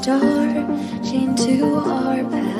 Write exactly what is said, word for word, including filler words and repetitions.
Star chained to our back.